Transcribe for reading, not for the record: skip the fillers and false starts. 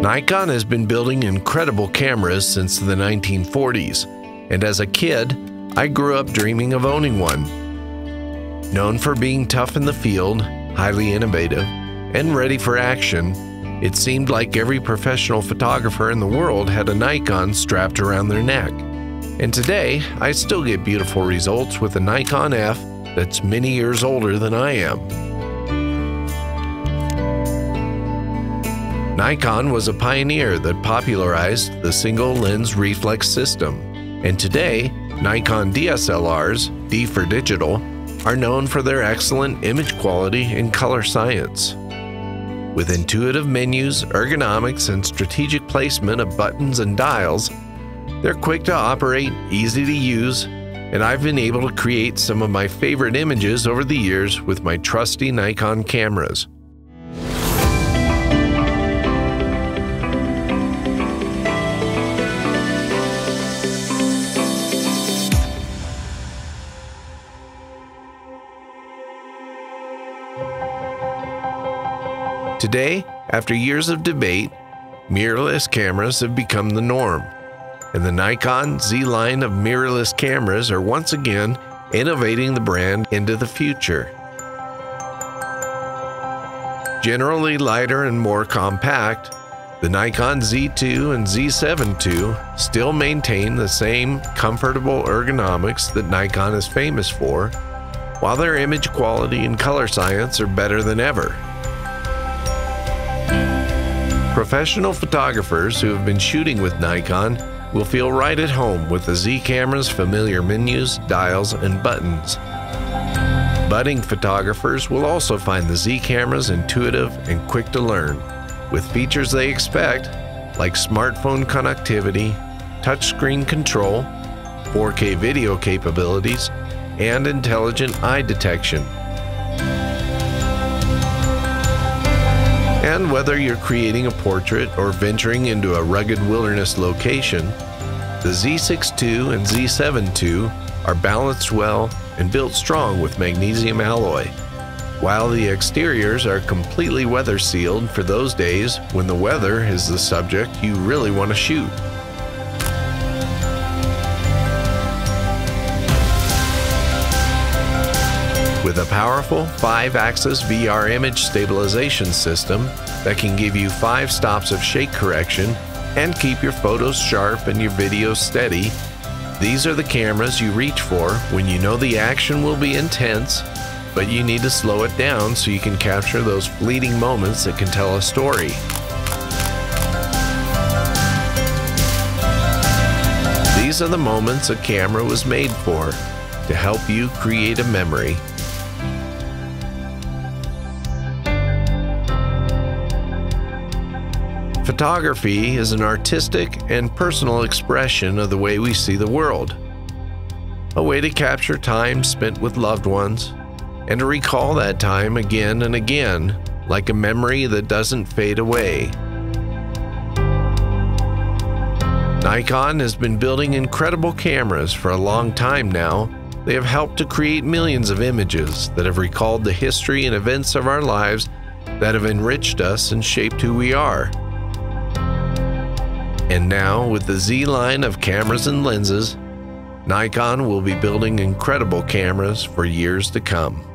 Nikon has been building incredible cameras since the 1940s, and as a kid, I grew up dreaming of owning one. Known for being tough in the field, highly innovative, and ready for action, it seemed like every professional photographer in the world had a Nikon strapped around their neck. And today, I still get beautiful results with a Nikon F that's many years older than I am. Nikon was a pioneer that popularized the single-lens reflex system, and today, Nikon DSLRs, D for digital, are known for their excellent image quality and color science. With intuitive menus, ergonomics, and strategic placement of buttons and dials, they're quick to operate, easy to use, and I've been able to create some of my favorite images over the years with my trusty Nikon cameras. Today, after years of debate, mirrorless cameras have become the norm, and the Nikon Z line of mirrorless cameras are once again innovating the brand into the future. Generally lighter and more compact, the Nikon Z2 and Z7 II still maintain the same comfortable ergonomics that Nikon is famous for, while their image quality and color science are better than ever. Professional photographers who have been shooting with Nikon will feel right at home with the Z camera's familiar menus, dials, and buttons. Budding photographers will also find the Z camera's intuitive and quick to learn, with features they expect like smartphone connectivity, touchscreen control, 4K video capabilities, and intelligent eye detection. And whether you're creating a portrait or venturing into a rugged wilderness location, the Z6 II and Z7 II are balanced well and built strong with magnesium alloy, while the exteriors are completely weather sealed for those days when the weather is the subject you really want to shoot. With a powerful 5-axis VR image stabilization system that can give you 5 stops of shake correction and keep your photos sharp and your videos steady, these are the cameras you reach for when you know the action will be intense, but you need to slow it down so you can capture those fleeting moments that can tell a story. These are the moments a camera was made for, to help you create a memory. Photography is an artistic and personal expression of the way we see the world, a way to capture time spent with loved ones and to recall that time again and again, like a memory that doesn't fade away. Nikon has been building incredible cameras for a long time now. They have helped to create millions of images that have recalled the history and events of our lives that have enriched us and shaped who we are. And now, with the Z line of cameras and lenses, Nikon will be building incredible cameras for years to come.